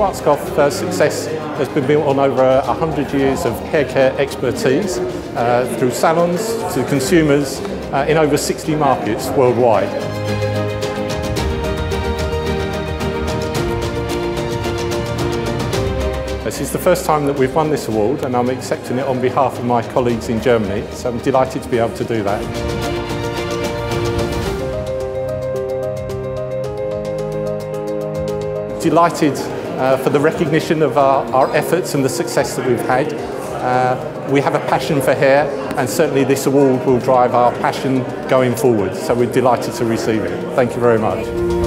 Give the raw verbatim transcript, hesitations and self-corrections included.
Schwarzkopf's uh, success has been built on over uh, one hundred years of haircare expertise uh, through salons to consumers uh, in over sixty markets worldwide. This is the first time that we've won this award, and I'm accepting it on behalf of my colleagues in Germany, so I'm delighted to be able to do that. Delighted uh, for the recognition of our, our efforts and the success that we've had. Uh, we have a passion for hair, and certainly this award will drive our passion going forward, so we're delighted to receive it. Thank you very much.